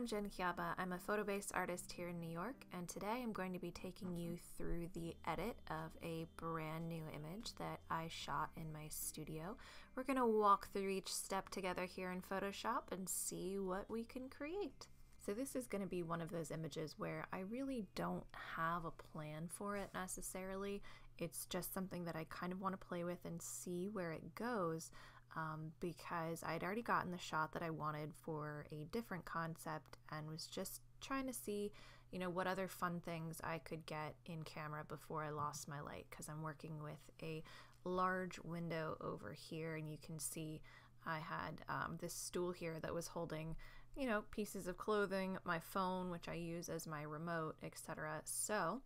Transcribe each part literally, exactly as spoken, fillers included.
I'm Jen Kiaba. I'm a photo-based artist here in New York, and today I'm going to be taking you through the edit of a brand new image that I shot in my studio. We're going to walk through each step together here in Photoshop and see what we can create. So this is going to be one of those images where I really don't have a plan for it necessarily. It's just something that I kind of want to play with and see where it goes. Um, because I'd already gotten the shot that I wanted for a different concept and was just trying to see, you know, what other fun things I could get in camera before I lost my light, because I'm working with a large window over here, and you can see I had um, this stool here that was holding, you know, pieces of clothing, my phone, which I use as my remote, et cetera. So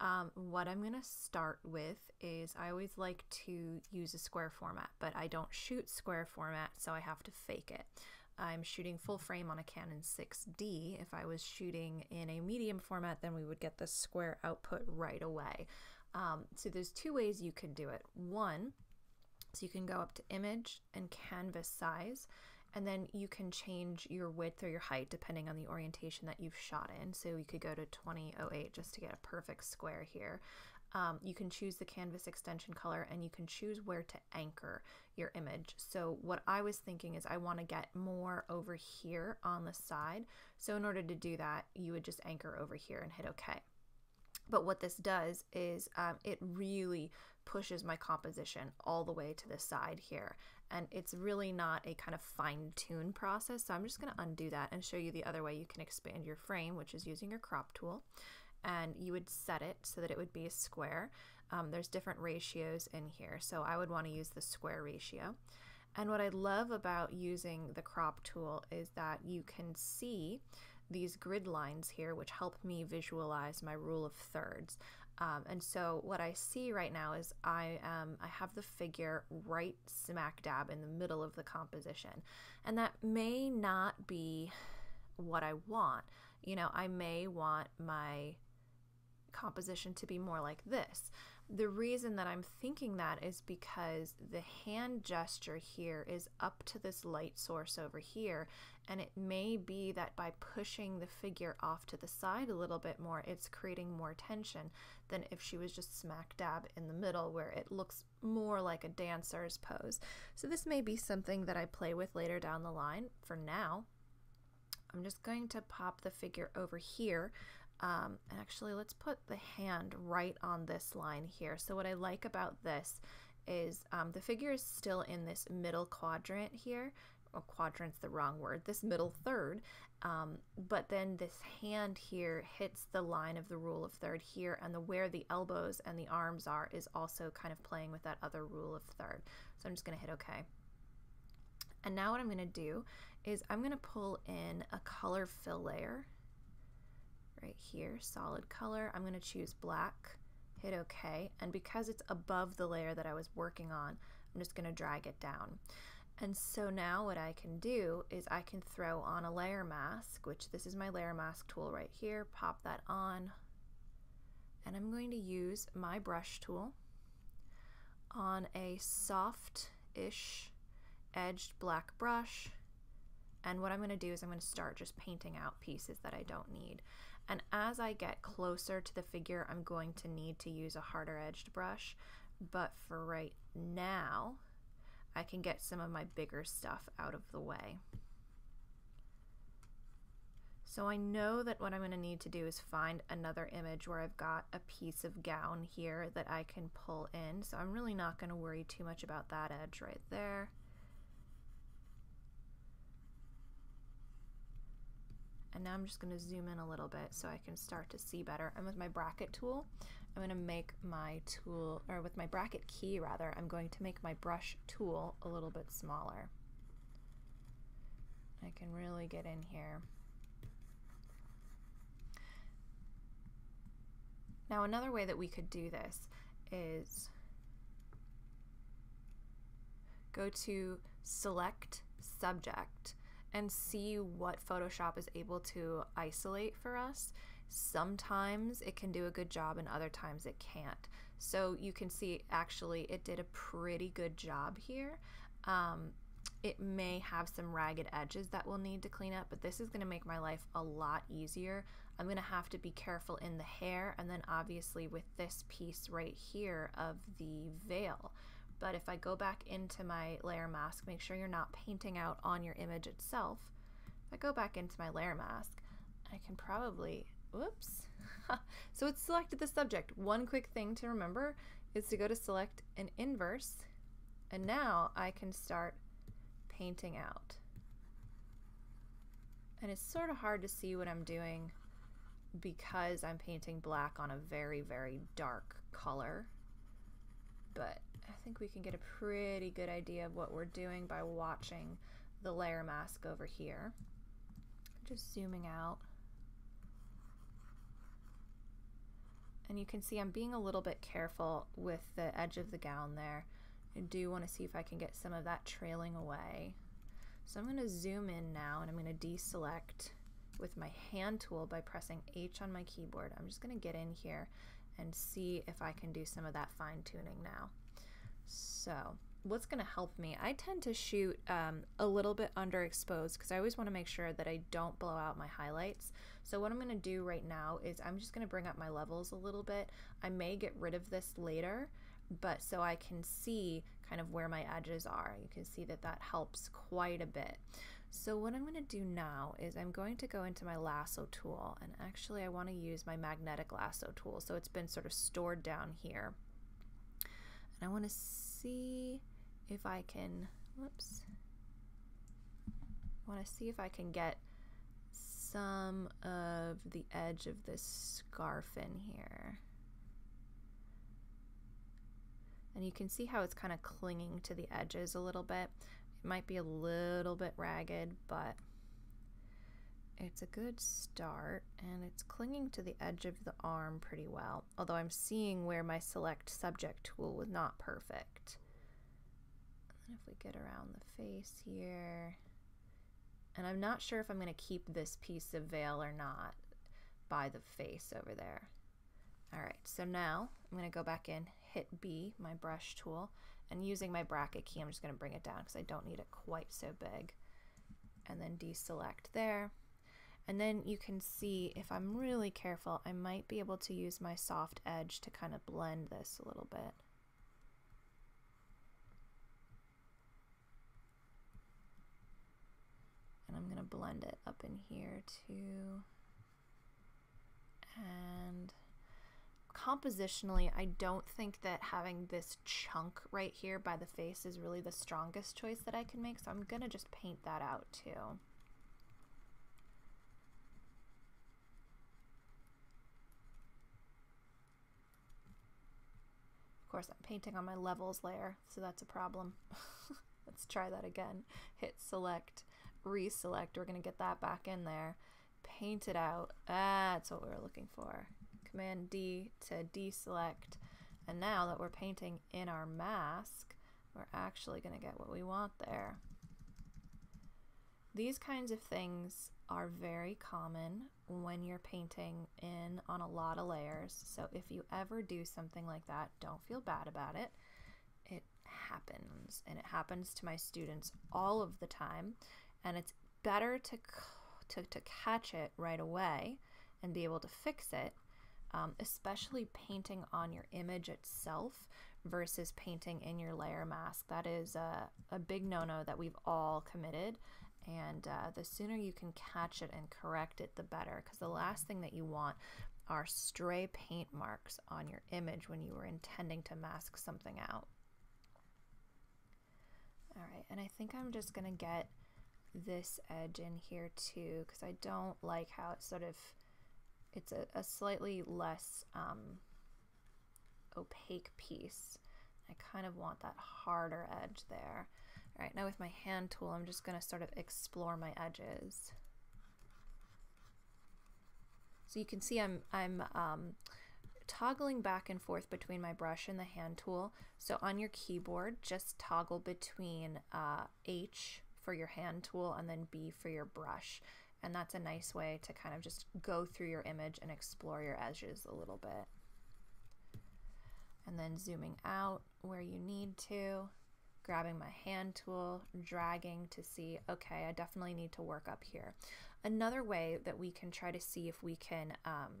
Um, what I'm going to start with is I always like to use a square format, but I don't shoot square format, so I have to fake it. I'm shooting full frame on a Canon six D. If I was shooting in a medium format, then we would get the square output right away. Um, so there's two ways you can do it. One, so you can go up to image and canvas size, and then you can change your width or your height depending on the orientation that you've shot in. So you could go to twenty oh eight just to get a perfect square here. Um, you can choose the canvas extension color, and you can choose where to anchor your image. So what I was thinking is I want to get more over here on the side. So in order to do that, you would just anchor over here and hit OK. But what this does is um, it really pushes my composition all the way to the side here. And it's really not a kind of fine-tune process, so I'm just going to undo that and show you the other way you can expand your frame, which is using your crop tool. And you would set it so that it would be a square. Um, there's different ratios in here, so I would want to use the square ratio. And what I love about using the crop tool is that you can see these grid lines here, which help me visualize my rule of thirds. Um, and so what I see right now is I, um, I have the figure right smack dab in the middle of the composition. And that may not be what I want. You know, I may want my composition to be more like this. The reason that I'm thinking that is because the hand gesture here is up to this light source over here, and it may be that by pushing the figure off to the side a little bit more, it's creating more tension than if she was just smack dab in the middle, where it looks more like a dancer's pose. So this may be something that I play with later down the line. For now, I'm just going to pop the figure over here. Um, and actually, let's put the hand right on this line here. So what I like about this is um, the figure is still in this middle quadrant here. Oh, quadrant's the wrong word. This middle third. Um, but then this hand here hits the line of the rule of third here, and the where the elbows and the arms are is also kind of playing with that other rule of third. So I'm just going to hit OK. And now what I'm going to do is I'm going to pull in a color fill layer. Right here, solid color. I'm going to choose black, hit OK, and because it's above the layer that I was working on, I'm just going to drag it down. And so now what I can do is I can throw on a layer mask, which this is my layer mask tool right here. Pop that on, and I'm going to use my brush tool on a soft-ish edged black brush. And what I'm going to do is I'm going to start just painting out pieces that I don't need. And as I get closer to the figure, I'm going to need to use a harder edged brush. But for right now, I can get some of my bigger stuff out of the way. So I know that what I'm going to need to do is find another image where I've got a piece of gown here that I can pull in. So I'm really not going to worry too much about that edge right there. And now I'm just going to zoom in a little bit so I can start to see better. And with my bracket tool, I'm going to make my tool, or with my bracket key rather, I'm going to make my brush tool a little bit smaller. I can really get in here. Now another way that we could do this is go to Select Subject and see what Photoshop is able to isolate for us. Sometimes it can do a good job and other times it can't. So you can see actually it did a pretty good job here. Um, It may have some ragged edges that we'll need to clean up, but this is going to make my life a lot easier. I'm going to have to be careful in the hair and then obviously with this piece right here of the veil. But if I go back into my layer mask, make sure you're not painting out on your image itself. If I go back into my layer mask, I can probably, whoops. So it's selected the subject. One quick thing to remember is to go to select and inverse, and now I can start painting out. And it's sort of hard to see what I'm doing because I'm painting black on a very, very dark color. But I think we can get a pretty good idea of what we're doing by watching the layer mask over here. Just zooming out. And you can see I'm being a little bit careful with the edge of the gown there. I do want to see if I can get some of that trailing away. So I'm going to zoom in now, and I'm going to deselect with my hand tool by pressing H on my keyboard. I'm just going to get in here and see if I can do some of that fine tuning now. So what's going to help me? I tend to shoot um, a little bit underexposed because I always want to make sure that I don't blow out my highlights. So what I'm going to do right now is I'm just going to bring up my levels a little bit. I may get rid of this later, but so I can see kind of where my edges are. You can see that that helps quite a bit. So what I'm going to do now is I'm going to go into my lasso tool, and actually I want to use my magnetic lasso tool. So it's been sort of stored down here. And I want to see if I can, whoops, I want to see if I can get some of the edge of this scarf in here. And you can see how it's kind of clinging to the edges a little bit. It might be a little bit ragged, but it's a good start, and it's clinging to the edge of the arm pretty well, although I'm seeing where my select subject tool was not perfect. And if we get around the face here, and I'm not sure if I'm going to keep this piece of veil or not by the face over there. All right, so now I'm going to go back in, hit B, my brush tool, and using my bracket key, I'm just going to bring it down because I don't need it quite so big, and then deselect there. And then you can see, if I'm really careful, I might be able to use my soft edge to kind of blend this a little bit. And I'm going to blend it up in here too. And compositionally, I don't think that having this chunk right here by the face is really the strongest choice that I can make, so I'm going to just paint that out too. Of course, I'm painting on my levels layer, so that's a problem. Let's try that again. Hit select, reselect. We're going to get that back in there. Paint it out. Ah, that's what we were looking for. Command D to deselect. And now that we're painting in our mask, we're actually going to get what we want there. These kinds of things are very common when you're painting in on a lot of layers. So if you ever do something like that, don't feel bad about it. It happens, and it happens to my students all of the time. And it's better to, to, to catch it right away and be able to fix it, um, especially painting on your image itself versus painting in your layer mask. That is a, a big no-no that we've all committed. And uh, the sooner you can catch it and correct it, the better, because the last thing that you want are stray paint marks on your image when you were intending to mask something out. All right, and I think I'm just gonna get this edge in here too, because I don't like how it's sort of, it's a, a slightly less um, opaque piece. I kind of want that harder edge there. All right, now with my hand tool, I'm just gonna sort of explore my edges. So you can see I'm, I'm um, toggling back and forth between my brush and the hand tool. So on your keyboard, just toggle between uh, H for your hand tool and then B for your brush. And that's a nice way to kind of just go through your image and explore your edges a little bit. And then zooming out where you need to, grabbing my hand tool, dragging to see, okay, I definitely need to work up here. Another way that we can try to see if we can um,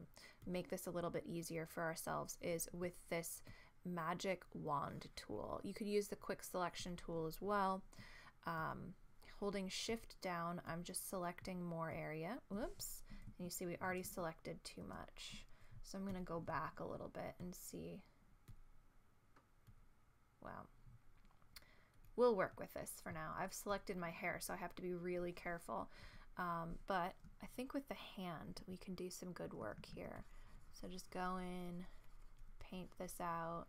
make this a little bit easier for ourselves is with this magic wand tool. You could use the quick selection tool as well. Um, holding shift down, I'm just selecting more area. Whoops. And you see we already selected too much. So I'm going to go back a little bit and see. Wow. We'll work with this for now. I've selected my hair, so I have to be really careful. Um, but I think with the hand, we can do some good work here. So just go in, paint this out.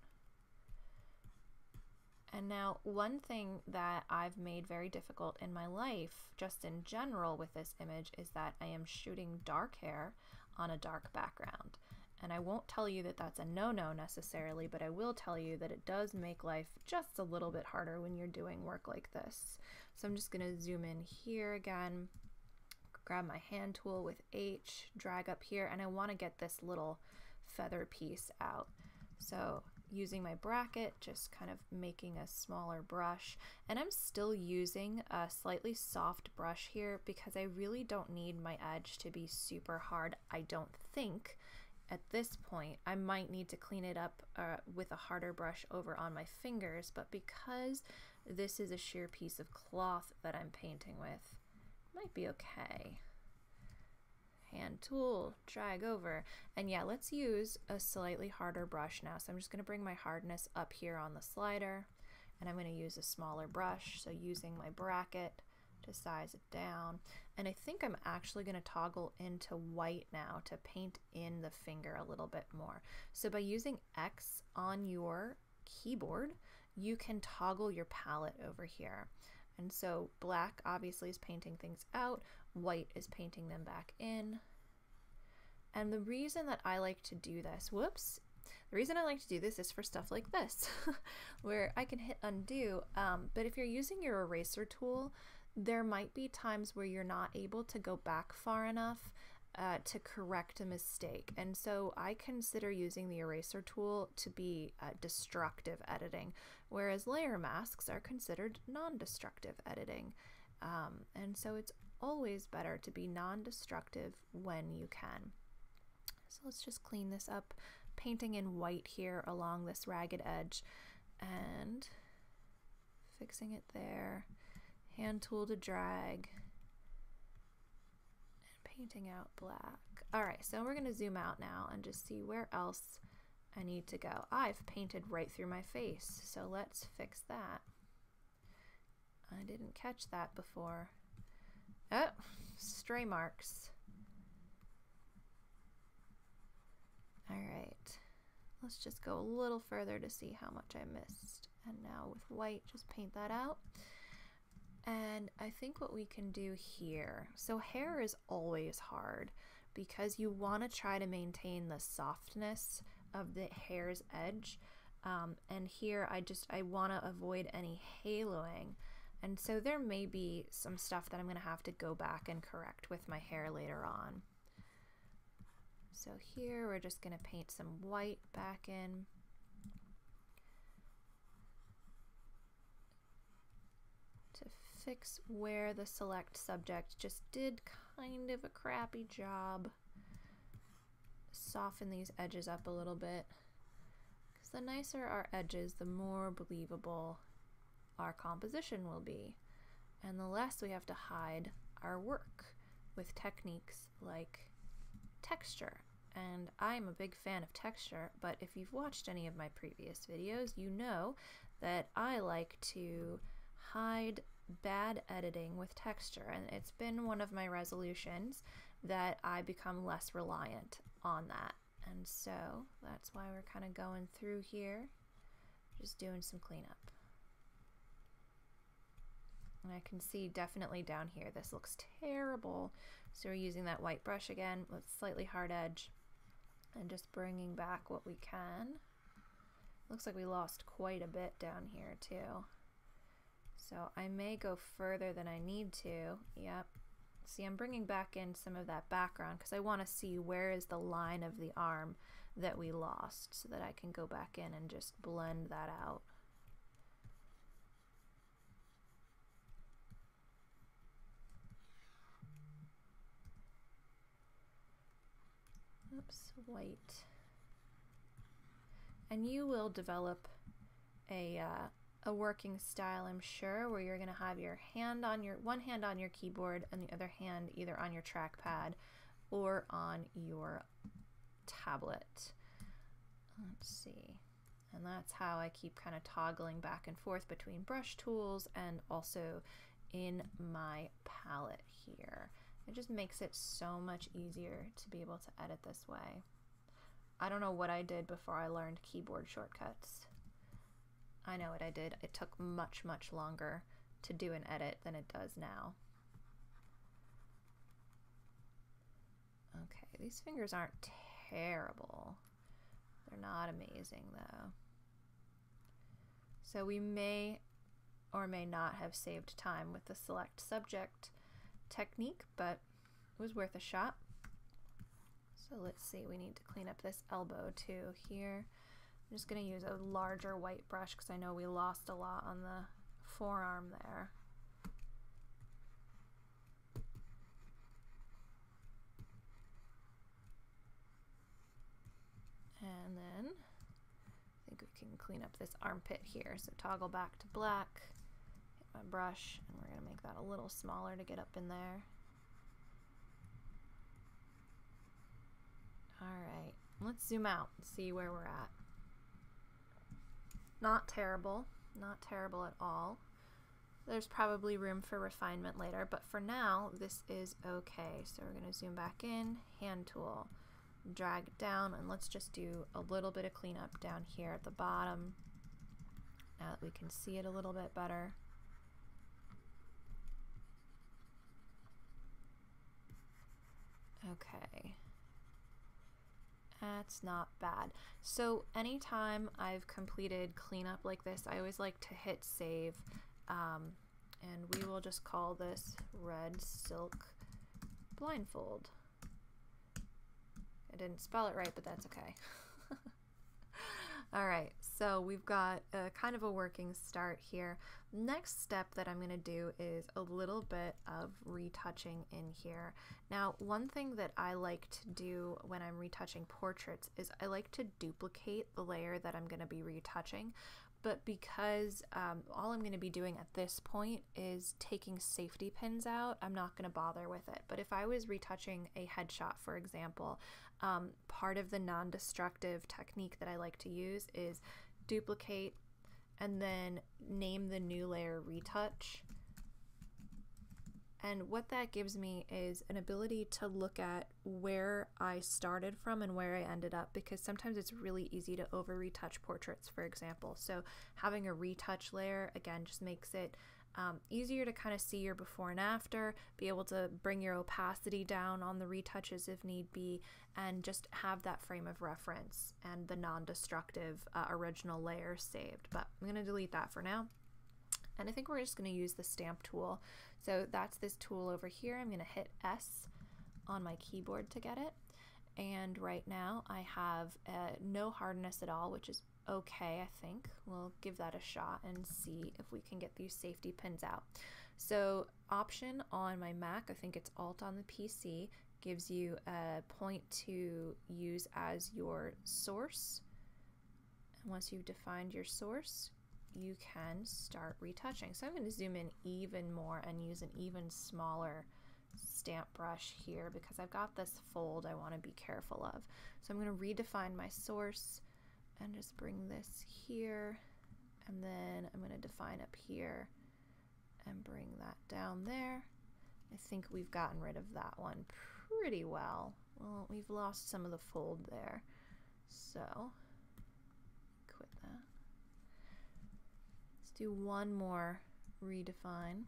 And now one thing that I've made very difficult in my life, just in general with this image, is that I am shooting dark hair on a dark background. And I won't tell you that that's a no-no necessarily, but I will tell you that it does make life just a little bit harder when you're doing work like this. So I'm just gonna zoom in here again, grab my hand tool with H, drag up here, and I wanna get this little feather piece out. So using my bracket, just kind of making a smaller brush, and I'm still using a slightly soft brush here because I really don't need my edge to be super hard, I don't think. At this point, I might need to clean it up uh, with a harder brush over on my fingers, but because this is a sheer piece of cloth that I'm painting with, it might be okay. Hand tool, drag over, and yeah, let's use a slightly harder brush now. So I'm just gonna bring my hardness up here on the slider, and I'm gonna use a smaller brush, so using my bracket to size it down. And I think I'm actually going to toggle into white now to paint in the finger a little bit more. So by using X on your keyboard, you can toggle your palette over here. And so black obviously is painting things out, white is painting them back in. And the reason that I like to do this, whoops, the reason I like to do this is for stuff like this, where I can hit undo, um, but if you're using your eraser tool, there might be times where you're not able to go back far enough uh, to correct a mistake. And so I consider using the eraser tool to be uh, destructive editing, whereas layer masks are considered non-destructive editing. Um, and so it's always better to be non-destructive when you can. So let's just clean this up, painting in white here along this ragged edge and fixing it there. Hand tool to drag, and painting out black. All right, so we're gonna zoom out now and just see where else I need to go. I've painted right through my face, so let's fix that. I didn't catch that before. Oh, stray marks. All right, let's just go a little further to see how much I missed. And now with white, just paint that out. And I think what we can do here, so hair is always hard because you want to try to maintain the softness of the hair's edge. Um, and here I just, I want to avoid any haloing. And so there may be some stuff that I'm going to have to go back and correct with my hair later on. So here we're just going to paint some white back in. To fix where the select subject just did kind of a crappy job. Soften these edges up a little bit, because the nicer our edges, the more believable our composition will be, and the less we have to hide our work with techniques like texture. And I'm a big fan of texture, but if you've watched any of my previous videos, you know that I like to hide bad editing with texture, and it's been one of my resolutions that I become less reliant on that. And so that's why we're kind of going through here, just doing some cleanup. And I can see definitely down here this looks terrible, so we're using that white brush again with slightly hard edge and just bringing back what we can. Looks like we lost quite a bit down here too. So I may go further than I need to. Yep. See, I'm bringing back in some of that background because I want to see where is the line of the arm that we lost so that I can go back in and just blend that out. oops, white. And you will develop a, uh, a working style, I'm sure, where you're going to have your hand on your, one hand on your keyboard and the other hand either on your trackpad or on your tablet. Let's see. And that's how I keep kind of toggling back and forth between brush tools and also in my palette here. It just makes it so much easier to be able to edit this way. I don't know what I did before I learned keyboard shortcuts. I know what I did. It took much, much longer to do an edit than it does now. Okay, these fingers aren't terrible. They're not amazing though. So we may or may not have saved time with the select subject technique, but it was worth a shot. So let's see, we need to clean up this elbow too here. I'm just going to use a larger white brush because I know we lost a lot on the forearm there. And then I think we can clean up this armpit here. So toggle back to black, hit my brush, and we're going to make that a little smaller to get up in there. All right, let's zoom out and see where we're at. Not terrible, not terrible at all. There's probably room for refinement later, but for now, this is okay. So we're going to zoom back in, hand tool, drag down, and let's just do a little bit of cleanup down here at the bottom now that we can see it a little bit better. Okay, that's not bad. So anytime I've completed cleanup like this, I always like to hit save, um, and we will just call this red silk blindfold. I didn't spell it right, but that's okay. All right, so we've got a kind of a working start here. Next step that I'm gonna do is a little bit of retouching in here. Now, one thing that I like to do when I'm retouching portraits is I like to duplicate the layer that I'm gonna be retouching, but because um, all I'm gonna be doing at this point is taking safety pins out, I'm not gonna bother with it. But if I was retouching a headshot, for example, um, part of the non-destructive technique that I like to use is duplicate and then name the new layer retouch. And what that gives me is an ability to look at where I started from and where I ended up, because sometimes it's really easy to over retouch portraits, for example. So having a retouch layer, again, just makes it um, easier to kind of see your before and after, be able to bring your opacity down on the retouches if need be, and just have that frame of reference and the non-destructive uh, original layer saved. But I'm gonna delete that for now. And I think we're just gonna use the stamp tool. So that's this tool over here. I'm gonna hit S on my keyboard to get it. And right now I have uh, no hardness at all, which is okay, I think. We'll give that a shot and see if we can get these safety pins out. So Option on my Mac, I think it's Alt on the P C, gives you a point to use as your source. And once you've defined your source, you can start retouching. So I'm going to zoom in even more and use an even smaller stamp brush here because I've got this fold I want to be careful of. So I'm going to redefine my source and just bring this here, and then I'm going to define up here and bring that down there. I think we've gotten rid of that one pretty well. Well, we've lost some of the fold there. So quit that. Do one more redefine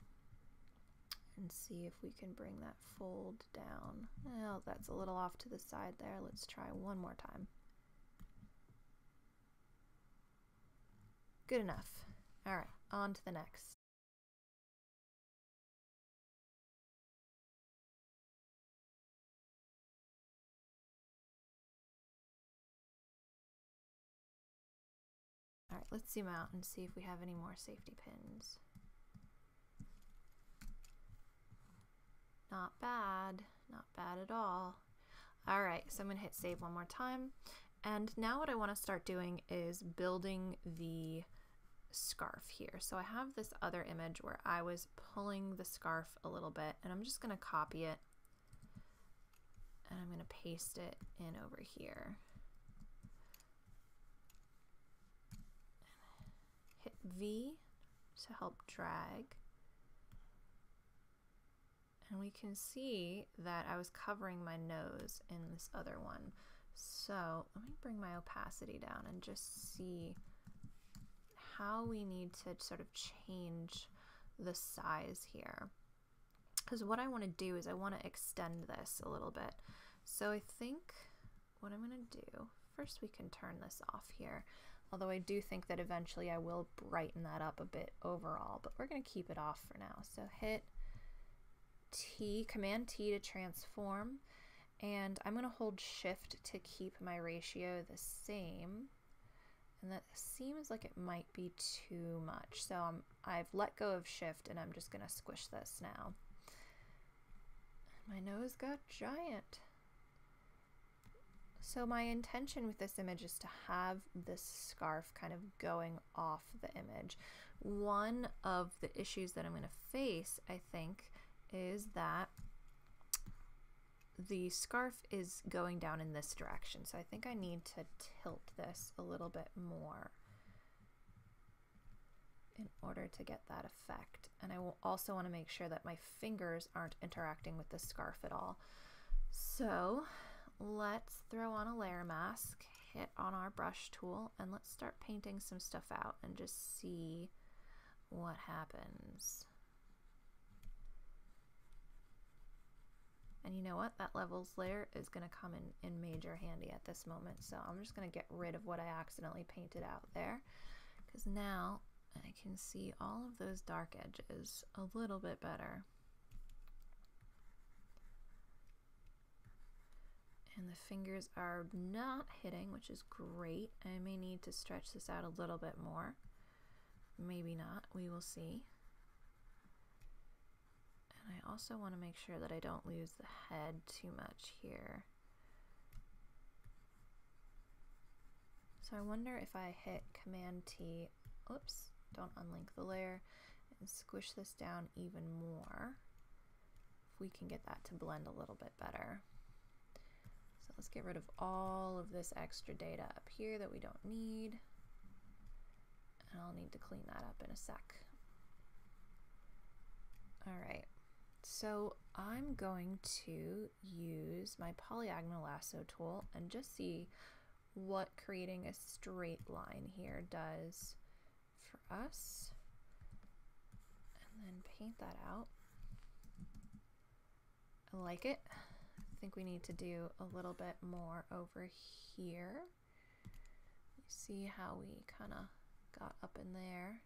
and see if we can bring that fold down. Well, that's a little off to the side there. Let's try one more time. Good enough. All right, on to the next. All right, let's zoom out and see if we have any more safety pins. Not bad, not bad at all. All right, so I'm gonna hit save one more time. And now what I wanna start doing is building the scarf here. So I have this other image where I was pulling the scarf a little bit, and I'm just gonna copy it and I'm gonna paste it in over here. Hit V to help drag. And we can see that I was covering my nose in this other one. So let me bring my opacity down and just see how we need to sort of change the size here. Because what I want to do is I want to extend this a little bit. So I think what I'm going to do, first we can turn this off here. Although I do think that eventually I will brighten that up a bit overall, but we're going to keep it off for now. So hit T, Command T to transform, and I'm going to hold Shift to keep my ratio the same, and that seems like it might be too much, so I'm, I've let go of Shift and I'm just going to squish this now. My nose got giant. So my intention with this image is to have this scarf kind of going off the image. One of the issues that I'm going to face, I think, is that the scarf is going down in this direction. So I think I need to tilt this a little bit more in order to get that effect. And I will also want to make sure that my fingers aren't interacting with the scarf at all. So let's throw on a layer mask, hit on our brush tool, and let's start painting some stuff out and just see what happens. And you know what? That levels layer is going to come in, in major handy at this moment. So I'm just going to get rid of what I accidentally painted out there, because now I can see all of those dark edges a little bit better. And the fingers are not hitting, which is great. I may need to stretch this out a little bit more. Maybe not. We will see. And I also want to make sure that I don't lose the head too much here. So I wonder if I hit Command T, oops, don't unlink the layer, and squish this down even more, if we can get that to blend a little bit better. So let's get rid of all of this extra data up here that we don't need. And I'll need to clean that up in a sec. All right. So I'm going to use my polygonal lasso tool and just see what creating a straight line here does for us, and then paint that out. I like it. I think we need to do a little bit more over here. You see how we kind of got up in there.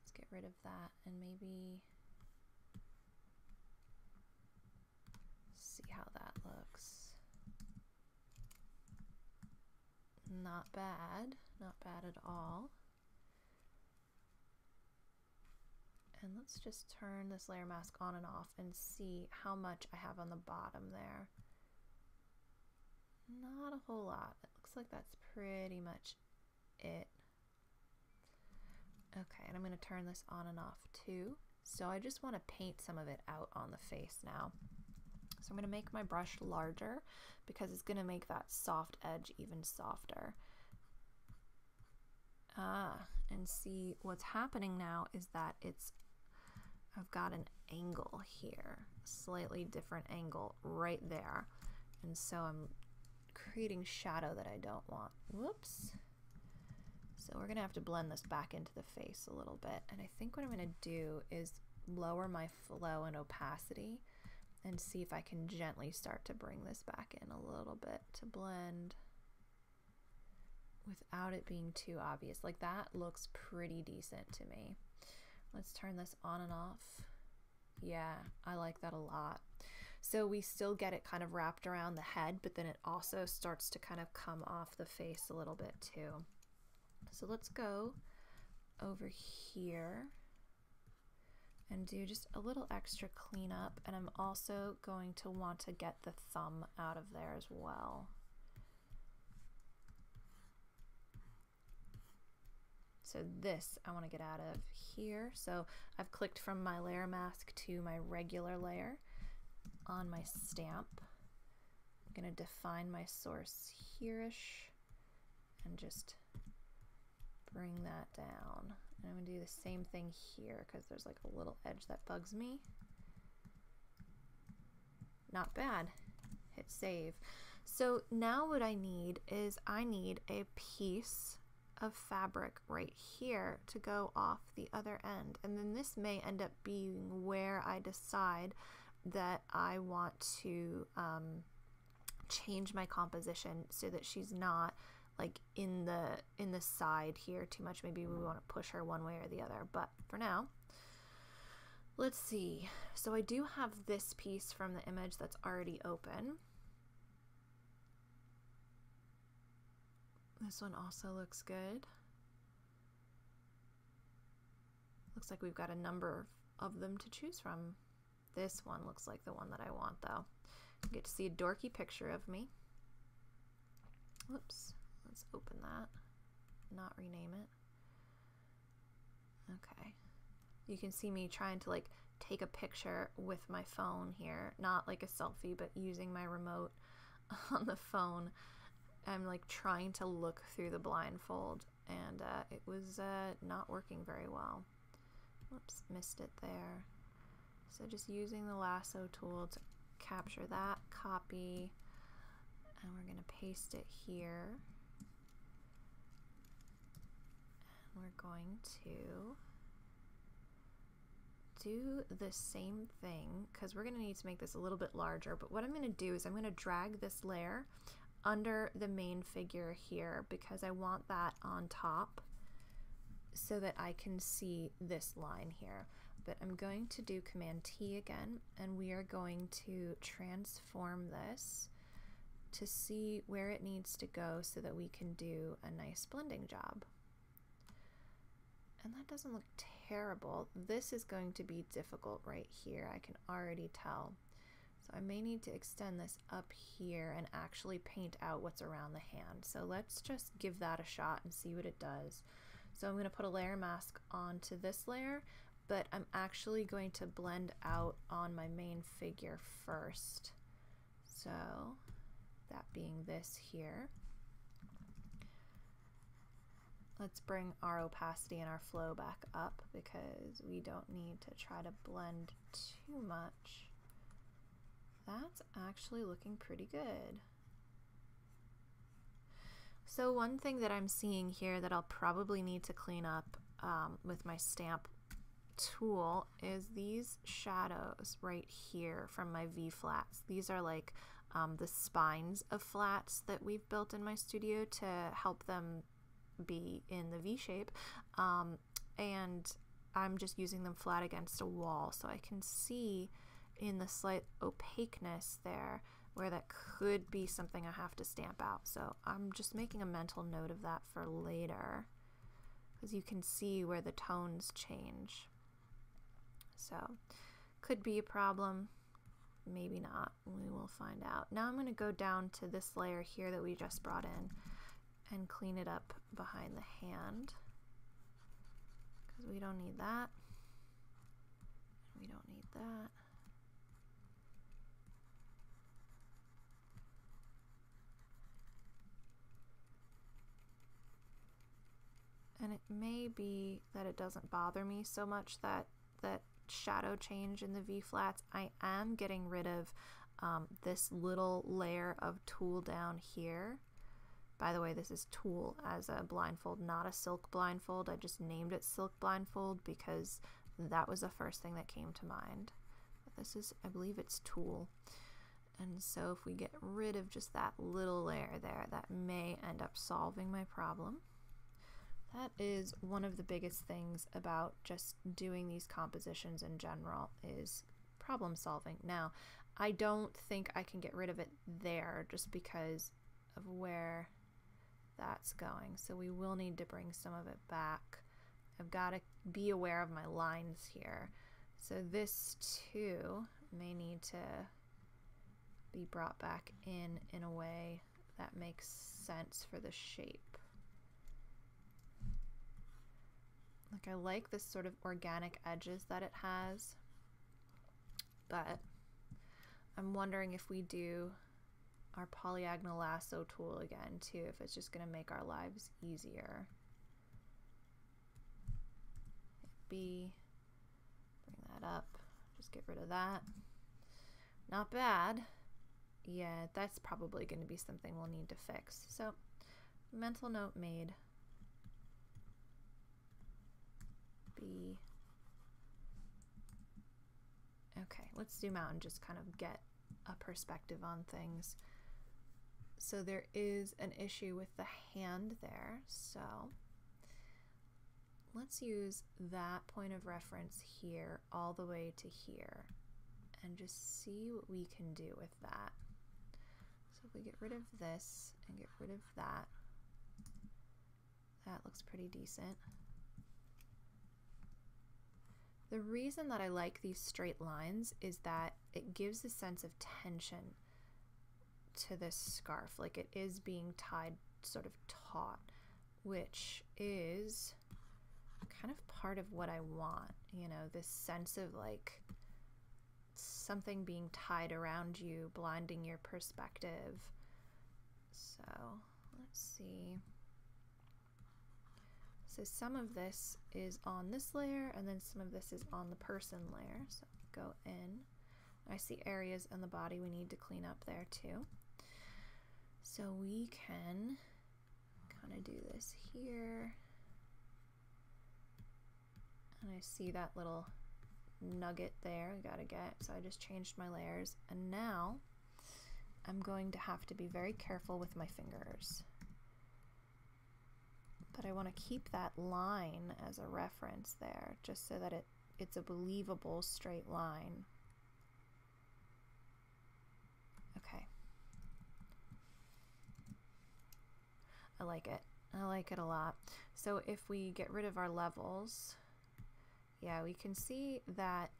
Let's get rid of that and maybe see how that looks. Not bad, not bad at all. And let's just turn this layer mask on and off and see how much I have on the bottom there. Not a whole lot. It looks like that's pretty much it. Okay, and I'm going to turn this on and off too. So I just want to paint some of it out on the face now. So I'm going to make my brush larger because it's going to make that soft edge even softer. Ah, and see what's happening now is that it's, I've got an angle here, slightly different angle right there. And so I'm creating shadow that I don't want. Whoops. So we're going to have to blend this back into the face a little bit. And I think what I'm going to do is lower my flow and opacity and see if I can gently start to bring this back in a little bit to blend without it being too obvious. Like that looks pretty decent to me. Let's turn this on and off. Yeah, I like that a lot. So we still get it kind of wrapped around the head, but then it also starts to kind of come off the face a little bit too. So let's go over here and do just a little extra cleanup, and I'm also going to want to get the thumb out of there as well. So this I want to get out of here. So I've clicked from my layer mask to my regular layer on my stamp. I'm gonna define my source here-ish and just bring that down. And I'm gonna do the same thing here because there's like a little edge that bugs me. Not bad. Hit save. So now what I need is I need a piece of fabric right here to go off the other end, and then this may end up being where I decide that I want to um, change my composition so that she's not like in the in the side here too much. Maybe we want to push her one way or the other, but for now let's see. So I do have this piece from the image that's already open. This one also looks good. Looks like we've got a number of them to choose from. This one looks like the one that I want though. You get to see a dorky picture of me. Whoops, let's open that, not rename it. Okay, you can see me trying to like take a picture with my phone here, not like a selfie, but using my remote on the phone. I'm like trying to look through the blindfold, and uh, it was uh, not working very well. Whoops, missed it there. So just using the lasso tool to capture that, copy, and we're gonna paste it here. And we're going to do the same thing because we're gonna need to make this a little bit larger, but what I'm gonna do is I'm gonna drag this layer under the main figure here because I want that on top so that I can see this line here. But I'm going to do Command T again, and we are going to transform this to see where it needs to go so that we can do a nice blending job. And that doesn't look terrible. This is going to be difficult right here, I can already tell. So I may need to extend this up here and actually paint out what's around the hand. So let's just give that a shot and see what it does. So I'm going to put a layer mask onto this layer, but I'm actually going to blend out on my main figure first. So that being this here. Let's bring our opacity and our flow back up because we don't need to try to blend too much. That's actually looking pretty good. So one thing that I'm seeing here that I'll probably need to clean up um, with my stamp tool is these shadows right here from my V-flats. These are like um, the spines of flats that we've built in my studio to help them be in the V-shape. Um, and I'm just using them flat against a wall so I can see in the slight opaqueness there where that could be something I have to stamp out. So I'm just making a mental note of that for later because you can see where the tones change. So could be a problem, maybe not, we will find out. Now I'm going to go down to this layer here that we just brought in and clean it up behind the hand because we don't need that. We don't need that. And it may be that it doesn't bother me so much that that shadow change in the V-flats. I am getting rid of um, this little layer of tulle down here. By the way, this is tulle as a blindfold, not a silk blindfold. I just named it silk blindfold because that was the first thing that came to mind. But this is, I believe it's tulle. And so if we get rid of just that little layer there, that may end up solving my problem. That is one of the biggest things about just doing these compositions in general is problem solving. Now, I don't think I can get rid of it there just because of where that's going. So we will need to bring some of it back. I've got to be aware of my lines here. So this too may need to be brought back in in a way that makes sense for the shape. Like, I like this sort of organic edges that it has, but I'm wondering if we do our polyagonal lasso tool again too, if it's just going to make our lives easier. B, bring that up, just get rid of that. Not bad. Yeah, that's probably going to be something we'll need to fix. So, mental note made. B. Okay, let's zoom out and just kind of get a perspective on things. So there is an issue with the hand there, so let's use that point of reference here all the way to here and just see what we can do with that. So if we get rid of this and get rid of that, that looks pretty decent. The reason that I like these straight lines is that it gives a sense of tension to this scarf, like it is being tied sort of taut, which is kind of part of what I want, you know, this sense of like something being tied around you, blinding your perspective. So let's see. So some of this is on this layer, and then some of this is on the person layer. So go in. I see areas in the body we need to clean up there too. So we can kind of do this here. And I see that little nugget there I gotta get. So I just changed my layers. And now I'm going to have to be very careful with my fingers. But I want to keep that line as a reference there, just so that it, it's a believable straight line. Okay. I like it. I like it a lot. So if we get rid of our levels, yeah, we can see that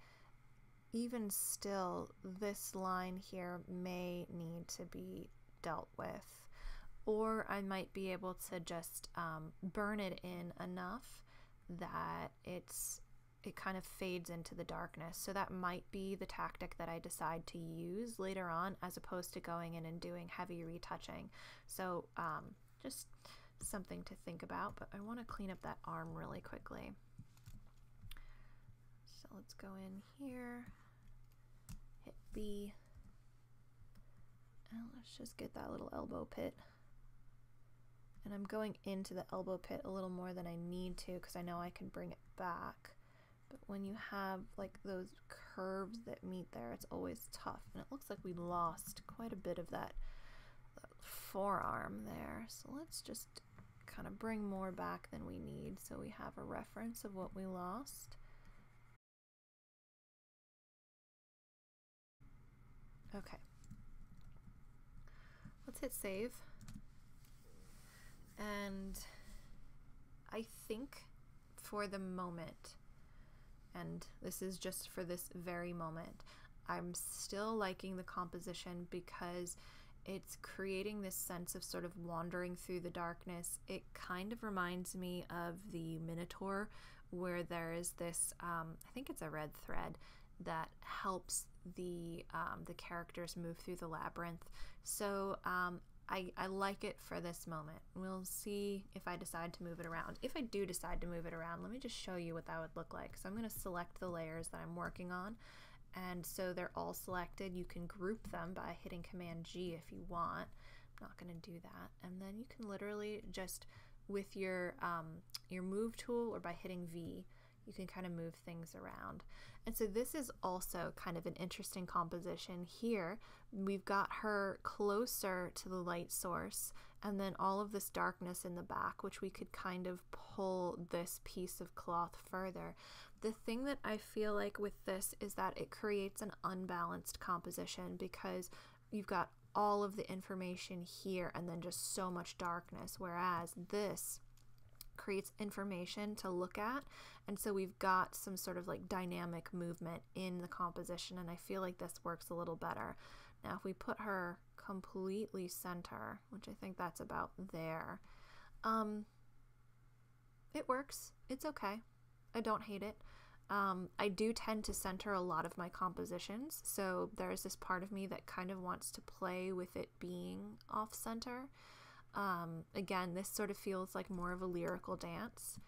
even still, this line here may need to be dealt with. Or I might be able to just um, burn it in enough that it's it kind of fades into the darkness. So that might be the tactic that I decide to use later on, as opposed to going in and doing heavy retouching. So um, just something to think about, but I want to clean up that arm really quickly. So let's go in here, hit B, and let's just get that little elbow pit. And I'm going into the elbow pit a little more than I need to, because I know I can bring it back. But when you have like those curves that meet there, it's always tough. And it looks like we lost quite a bit of that, that forearm there. So let's just kind of bring more back than we need, so we have a reference of what we lost. Okay. Let's hit save. And I think for the moment, and this is just for this very moment, I'm still liking the composition because it's creating this sense of sort of wandering through the darkness. It kind of reminds me of the Minotaur, where there is this, um, I think it's a red thread that helps the, um, the characters move through the labyrinth. So um, I, I like it for this moment. We'll see if I decide to move it around. If I do decide to move it around, let me just show you what that would look like. So I'm going to select the layers that I'm working on, and so they're all selected. You can group them by hitting Command G if you want. I'm not going to do that. And then you can literally just with your, um, your move tool, or by hitting V, you can kind of move things around. And so this is also kind of an interesting composition here. We've got her closer to the light source, and then all of this darkness in the back, which we could kind of pull this piece of cloth further. The thing that I feel like with this is that it creates an unbalanced composition, because you've got all of the information here and then just so much darkness, whereas this creates information to look at, and so we've got some sort of like dynamic movement in the composition, and I feel like this works a little better. Now if we put her completely center, which I think that's about there, um, it works. It's okay. I don't hate it. Um, I do tend to center a lot of my compositions, so there is this part of me that kind of wants to play with it being off-center. Um, again, this sort of feels like more of a lyrical dance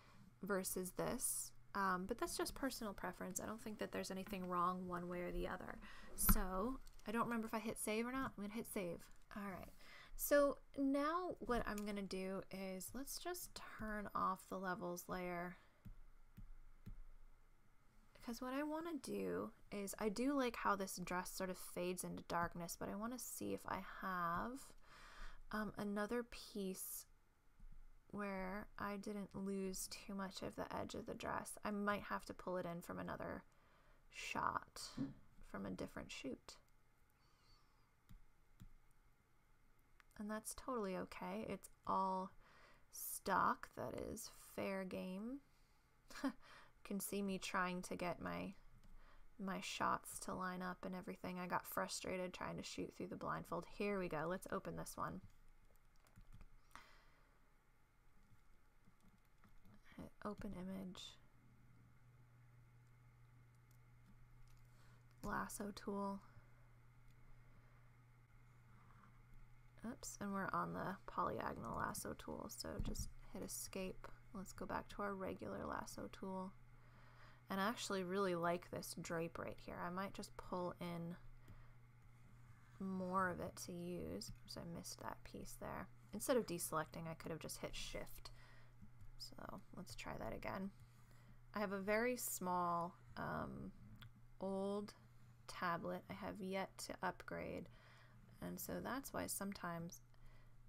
versus this, um, but that's just personal preference. I don't think that there's anything wrong one way or the other. So I don't remember if I hit save or not. I'm gonna hit save. All right. So now what I'm gonna do is let's just turn off the levels layer, because what I want to do is, I do like how this dress sort of fades into darkness, but I want to see if I have um, another piece where I didn't lose too much of the edge of the dress. I might have to pull it in from another shot, from a different shoot. And that's totally okay. It's all stock. That is fair game. Can see me trying to get my my shots to line up and everything. I got frustrated trying to shoot through the blindfold. Here we go. Let's open this one. Hit open image. Lasso tool. Oops, and we're on the polygonal lasso tool, so just hit escape. Let's go back to our regular lasso tool. And I actually really like this drape right here. I might just pull in more of it to use. So I missed that piece there. Instead of deselecting, I could have just hit shift. So let's try that again. I have a very small um, old tablet I have yet to upgrade. And so that's why sometimes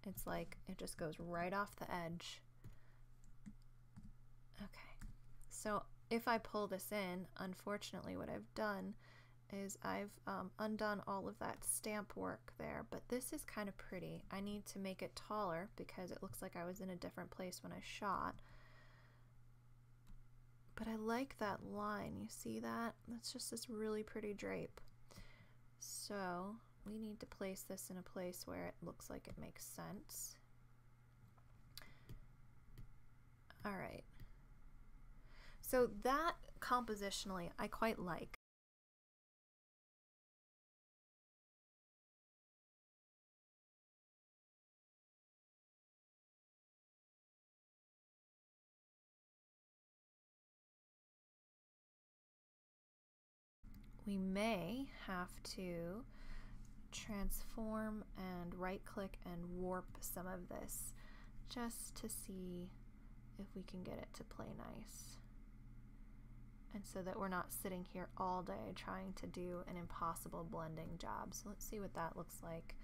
it's like it just goes right off the edge. Okay, so if I pull this in, unfortunately what I've done is I've um, undone all of that stamp work there, but this is kind of pretty. I need to make it taller because it looks like I was in a different place when I shot. But I like that line, you see that? That's just this really pretty drape. So we need to place this in a place where it looks like it makes sense. All right. So that, compositionally, I quite like. We may have to transform and right-click and warp some of this just to see if we can get it to play nice. And so that we're not sitting here all day trying to do an impossible blending job. So let's see what that looks like.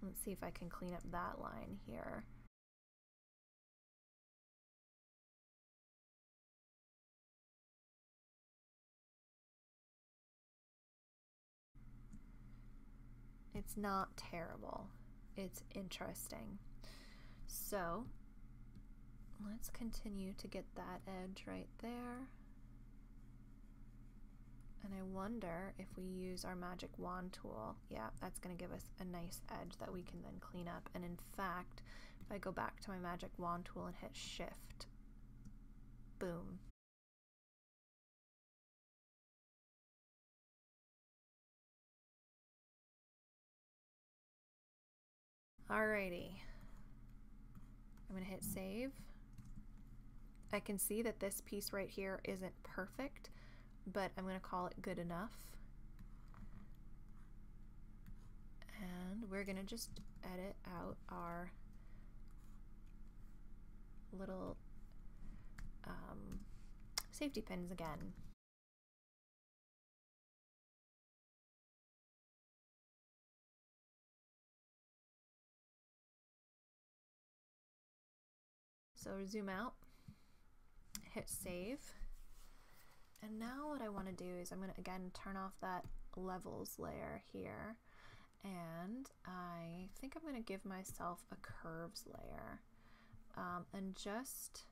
Let's see if I can clean up that line here. It's not terrible. It's interesting. So let's continue to get that edge right there. And I wonder if we use our magic wand tool, yeah, that's going to give us a nice edge that we can then clean up. And in fact, if I go back to my magic wand tool and hit shift, boom. Alrighty, I'm going to hit save. I can see that this piece right here isn't perfect, but I'm going to call it good enough. And we're going to just edit out our little um, safety pins again. So zoom out, hit save. And now what I want to do is I'm going to again turn off that levels layer here, and I think I'm going to give myself a curves layer um, and just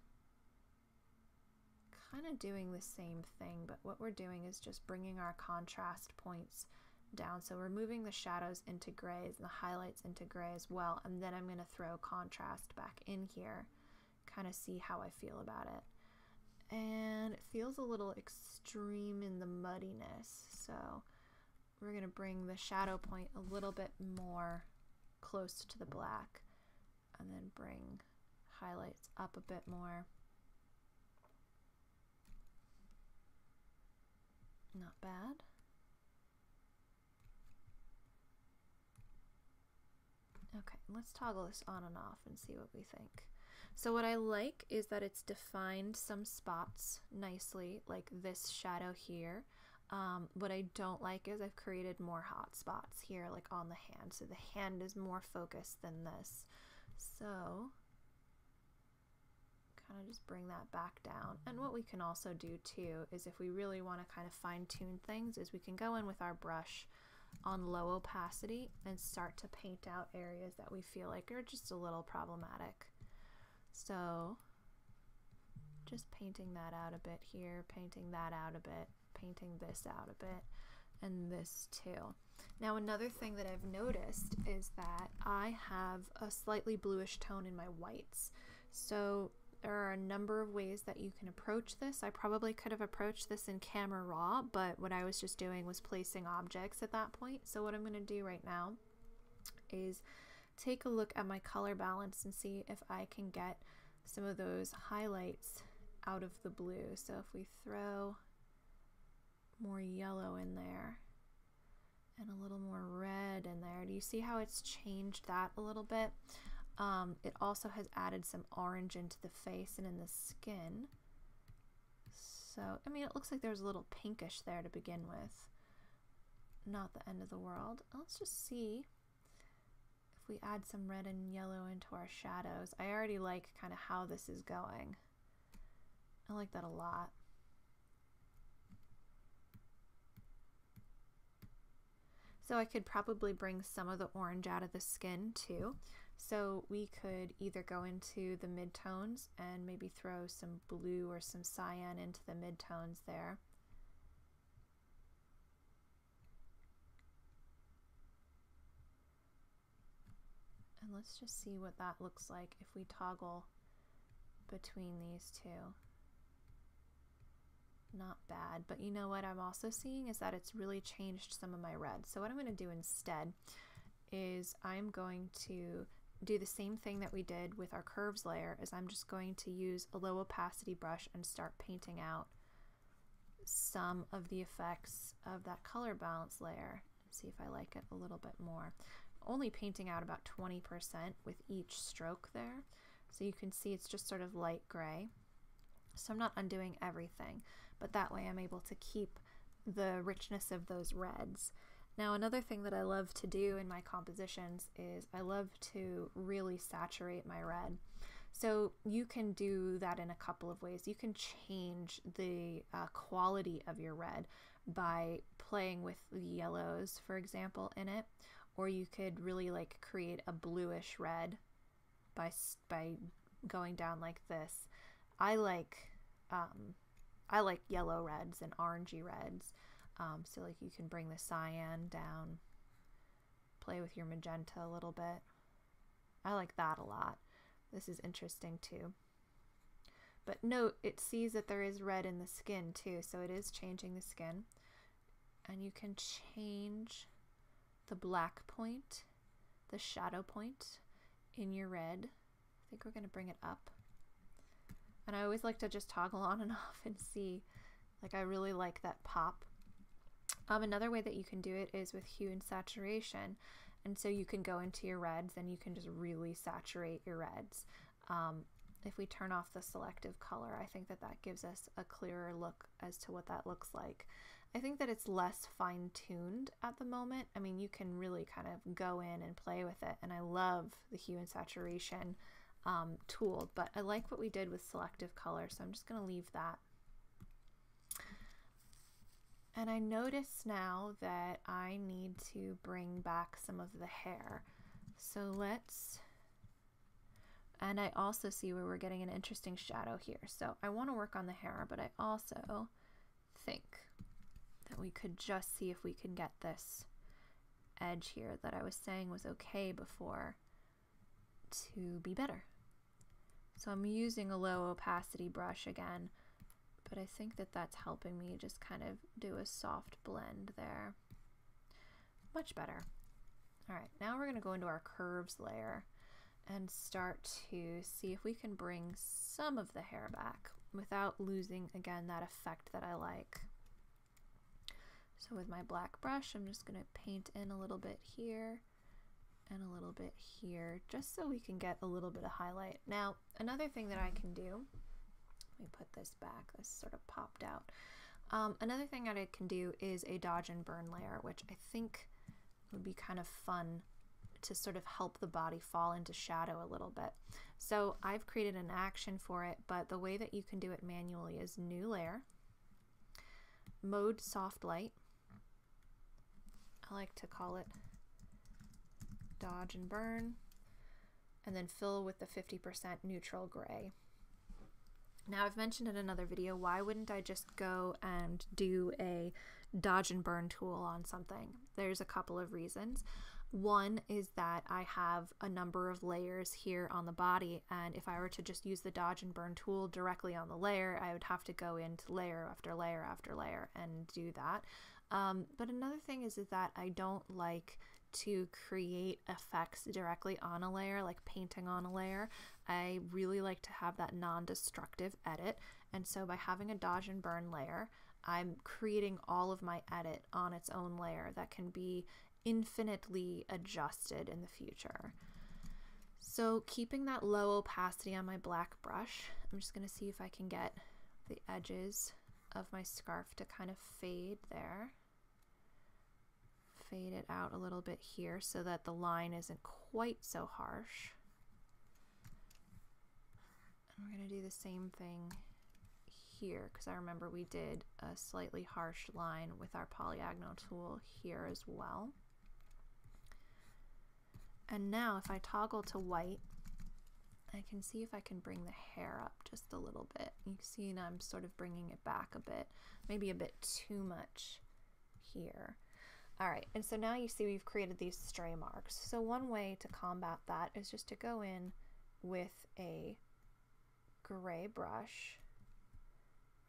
kind of doing the same thing, but what we're doing is just bringing our contrast points down. So we're moving the shadows into grays and the highlights into gray as well, and then I'm going to throw contrast back in here, kind of see how I feel about it. And it feels a little extreme in the muddiness, so we're going to bring the shadow point a little bit more close to the black, and then bring highlights up a bit more. Not bad. Okay, let's toggle this on and off and see what we think. So what I like is that it's defined some spots nicely, like this shadow here. Um, what I don't like is I've created more hot spots here, like on the hand. So the hand is more focused than this. So kind of just bring that back down. And what we can also do too is, if we really want to kind of fine tune things, is we can go in with our brush on low opacity and start to paint out areas that we feel like are just a little problematic. So just painting that out a bit here, painting that out a bit, painting this out a bit, and this too. Now another thing that I've noticed is that I have a slightly bluish tone in my whites. So there are a number of ways that you can approach this. I probably could have approached this in Camera Raw, but what I was just doing was placing objects at that point. So what I'm going to do right now is take a look at my color balance and see if I can get some of those highlights out of the blue. So if we throw more yellow in there and a little more red in there, do you see how it's changed that a little bit? Um, it also has added some orange into the face and in the skin. So, I mean, it looks like there's a little pinkish there to begin with. Not the end of the world. Let's just see if we add some red and yellow into our shadows. I already like kind of how this is going. I like that a lot. So I could probably bring some of the orange out of the skin too. So we could either go into the midtones and maybe throw some blue or some cyan into the midtones there. And let's just see what that looks like if we toggle between these two. Not bad, but you know what I'm also seeing is that it's really changed some of my red. So what I'm going to do instead is I'm going to do the same thing that we did with our curves layer, is I'm just going to use a low opacity brush and start painting out some of the effects of that color balance layer. See if I like it a little bit more. Only painting out about twenty percent with each stroke there. So you can see it's just sort of light gray. So I'm not undoing everything, but that way I'm able to keep the richness of those reds. Now another thing that I love to do in my compositions is I love to really saturate my red. So you can do that in a couple of ways. You can change the uh, quality of your red by playing with the yellows, for example, in it, or you could really like create a bluish red by, by going down like this. I like um, I like yellow reds and orangey reds, um, so like you can bring the cyan down, play with your magenta a little bit. I like that a lot. This is interesting too. But note, it sees that there is red in the skin too, so it is changing the skin. And you can change the black point, the shadow point in your red. I think we're going to bring it up. And I always like to just toggle on and off and see, like I really like that pop. Um, another way that you can do it is with hue and saturation. And so you can go into your reds and you can just really saturate your reds. Um, if we turn off the selective color, I think that that gives us a clearer look as to what that looks like. I think that it's less fine-tuned at the moment. I mean, you can really kind of go in and play with it. And I love the hue and saturation Um, tool, but I like what we did with selective color, so I'm just going to leave that. And I notice now that I need to bring back some of the hair. So let's And I also see where we're getting an interesting shadow here. So I want to work on the hair, but I also think that we could just see if we can get this edge here that I was saying was okay before to be better. So I'm using a low opacity brush again, but I think that that's helping me just kind of do a soft blend there. Much better. All right, now we're gonna go into our curves layer and start to see if we can bring some of the hair back without losing, again, that effect that I like. So with my black brush, I'm just gonna paint in a little bit here and a little bit here, just so we can get a little bit of highlight. Now, another thing that I can do, let me put this back, this sort of popped out. Um, another thing that I can do is a dodge and burn layer, which I think would be kind of fun to sort of help the body fall into shadow a little bit. So I've created an action for it, but the way that you can do it manually is new layer, mode soft light. I like to call it dodge and burn, and then fill with the fifty percent neutral gray. Now, I've mentioned in another video, why wouldn't I just go and do a dodge and burn tool on something? There's a couple of reasons. One is that I have a number of layers here on the body, and if I were to just use the dodge and burn tool directly on the layer, I would have to go into layer after layer after layer and do that. Um, but another thing is that I don't like to create effects directly on a layer, like painting on a layer. I really like to have that non-destructive edit, and so by having a dodge and burn layer, I'm creating all of my edit on its own layer that can be infinitely adjusted in the future. So keeping that low opacity on my black brush, I'm just going to see if I can get the edges of my scarf to kind of fade there. Fade it out a little bit here so that the line isn't quite so harsh. And we're going to do the same thing here because I remember we did a slightly harsh line with our polyagonal tool here as well. And now if I toggle to white, I can see if I can bring the hair up just a little bit. You can see now I'm sort of bringing it back a bit, maybe a bit too much here. All right, and so now you see we've created these stray marks. So one way to combat that is just to go in with a gray brush.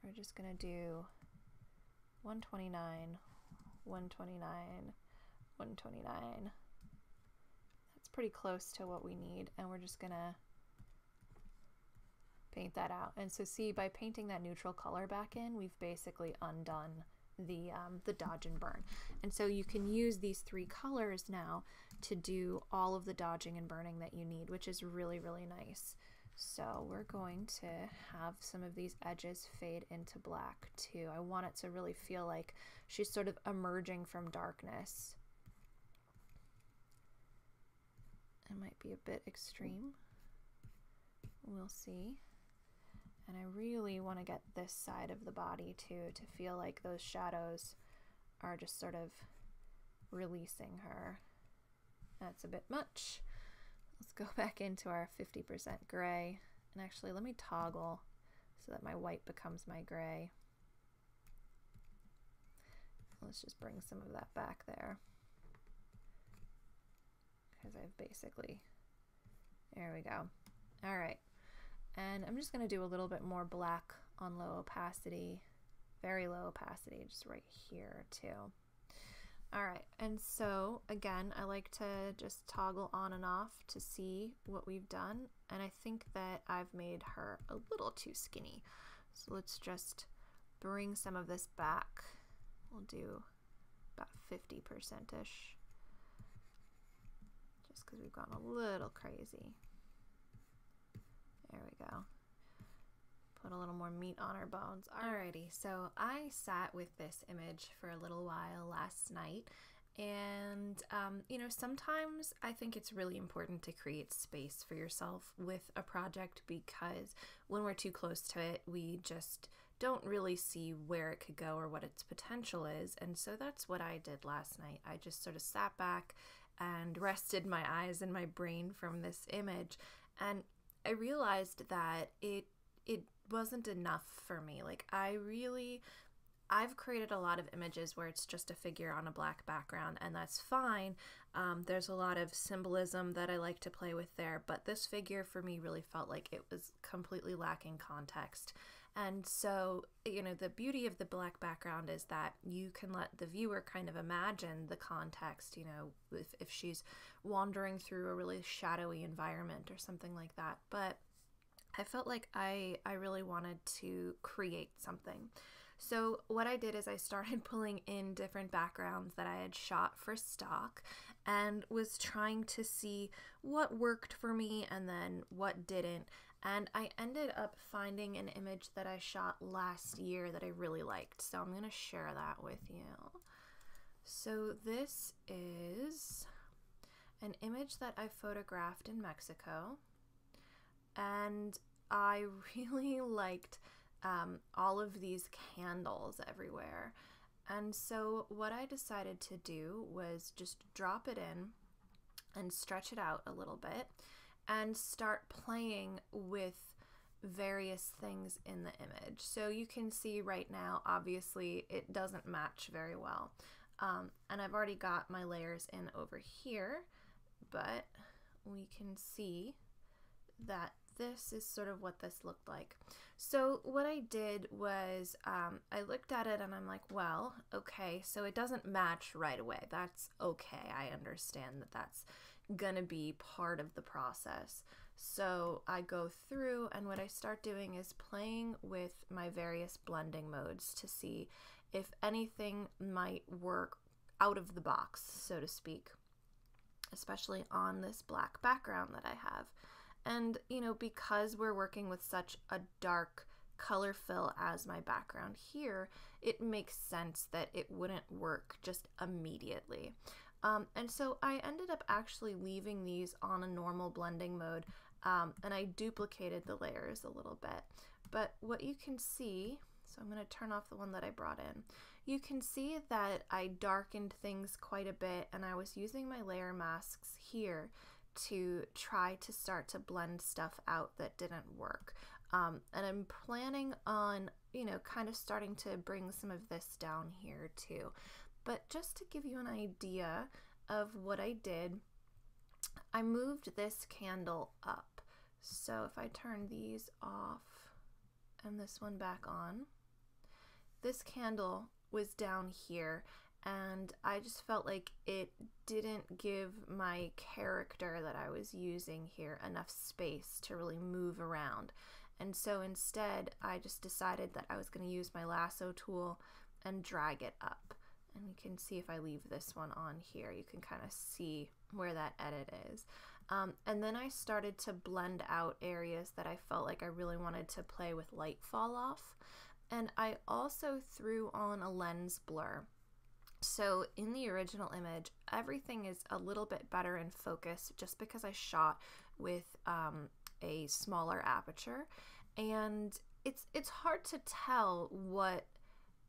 We're just gonna do one twenty-nine, one twenty-nine, one twenty-nine. That's pretty close to what we need, and we're just gonna paint that out. And so see, by painting that neutral color back in, we've basically undone the um, the dodge and burn. And so you can use these three colors now to do all of the dodging and burning that you need, which is really, really nice. So we're going to have some of these edges fade into black too. I want it to really feel like she's sort of emerging from darkness. It might be a bit extreme. We'll see. And I really want to get this side of the body too, to feel like those shadows are just sort of releasing her. That's a bit much. Let's go back into our fifty percent gray. And actually, let me toggle so that my white becomes my gray. Let's just bring some of that back there. Because I've basically, there we go. All right. And I'm just going to do a little bit more black on low opacity, very low opacity, just right here too. All right, and so again, I like to just toggle on and off to see what we've done. And I think that I've made her a little too skinny. So let's just bring some of this back. We'll do about fifty percent-ish, just because we've gone a little crazy. There we go. Put a little more meat on our bones. Alrighty, so I sat with this image for a little while last night, and um, you know, sometimes I think it's really important to create space for yourself with a project, because when we're too close to it, we just don't really see where it could go or what its potential is. And so that's what I did last night. I just sort of sat back and rested my eyes and my brain from this image. And I realized that it it wasn't enough for me. Like, I really, I've created a lot of images where it's just a figure on a black background, and that's fine. Um, there's a lot of symbolism that I like to play with there, but this figure for me really felt like it was completely lacking context. And so, you know, the beauty of the black background is that you can let the viewer kind of imagine the context, you know, if, if she's wandering through a really shadowy environment or something like that. But I felt like I, I really wanted to create something. So what I did is I started pulling in different backgrounds that I had shot for stock and was trying to see what worked for me and then what didn't. And I ended up finding an image that I shot last year that I really liked. So I'm going to share that with you. So this is an image that I photographed in Mexico. And I really liked um, all of these candles everywhere. And so what I decided to do was just drop it in and stretch it out a little bit and start playing with various things in the image. So you can see right now, obviously, it doesn't match very well. Um, and I've already got my layers in over here, but we can see that this is sort of what this looked like. So what I did was um, I looked at it and I'm like, well, okay, so it doesn't match right away. That's okay. I understand that that's gonna be part of the process. So I go through, and what I start doing is playing with my various blending modes to see if anything might work out of the box, so to speak, especially on this black background that I have. And, you know, because we're working with such a dark color fill as my background here, it makes sense that it wouldn't work just immediately. Um, and so I ended up actually leaving these on a normal blending mode, um, and I duplicated the layers a little bit. But what you can see, so I'm going to turn off the one that I brought in, you can see that I darkened things quite a bit, and I was using my layer masks here to try to start to blend stuff out that didn't work. Um, and I'm planning on, you know, kind of starting to bring some of this down here too. But just to give you an idea of what I did, I moved this candle up. So if I turn these off and this one back on, this candle was down here. And I just felt like it didn't give my character that I was using here enough space to really move around. And so instead, I just decided that I was going to use my lasso tool and drag it up. And you can see if I leave this one on here, you can kind of see where that edit is. Um, and then I started to blend out areas that I felt like I really wanted to play with light fall off. And I also threw on a lens blur. So in the original image, everything is a little bit better in focus just because I shot with um, a smaller aperture, and it's it's hard to tell what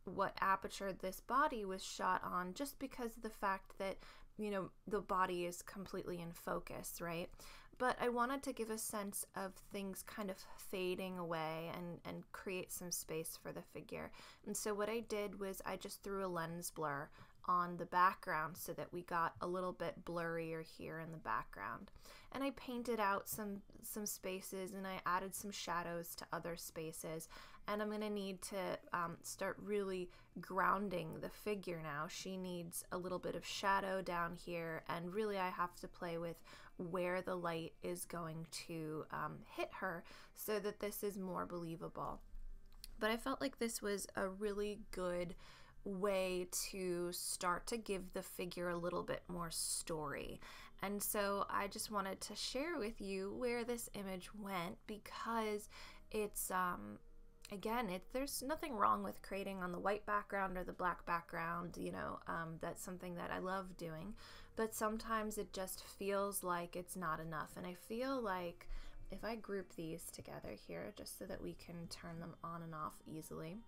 what aperture this body was shot on just because of the fact that, you know, the body is completely in focus, right? But I wanted to give a sense of things kind of fading away and, and create some space for the figure. And so what I did was I just threw a lens blur on the background so that we got a little bit blurrier here in the background. And I painted out some, some spaces, and I added some shadows to other spaces. And I'm going to need to um, start really grounding the figure now. She needs a little bit of shadow down here, and really I have to play with where the light is going to um, hit her so that this is more believable. But I felt like this was a really good way to start to give the figure a little bit more story. And so I just wanted to share with you where this image went, because it's um again, it, there's nothing wrong with creating on the white background or the black background, you know, um, that's something that I love doing, but sometimes it just feels like it's not enough. And I feel like if I group these together here just so that we can turn them on and off easily,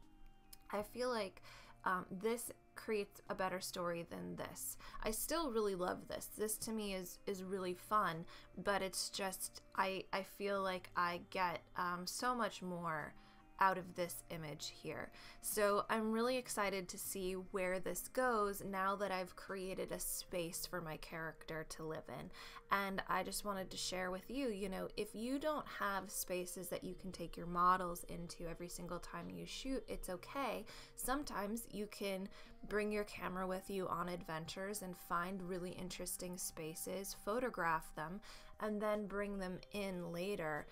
I feel like um, this creates a better story than this. I still really love this. This to me is is really fun, but it's just I I feel like I get um, so much more out of this image here. So I'm really excited to see where this goes now that I've created a space for my character to live in. And I just wanted to share with you, you know, if you don't have spaces that you can take your models into every single time you shoot, it's okay. Sometimes you can bring your camera with you on adventures and find really interesting spaces, photograph them, and then bring them in later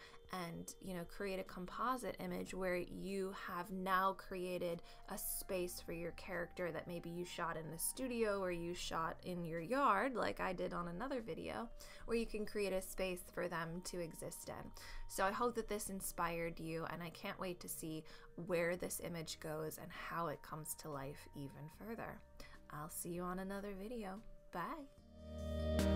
and, you know, create a composite image where you have now created a space for your character that maybe you shot in the studio or you shot in your yard, like I did on another video, where you can create a space for them to exist in. So I hope that this inspired you, and I can't wait to see where this image goes and how it comes to life even further. I'll see you on another video. Bye!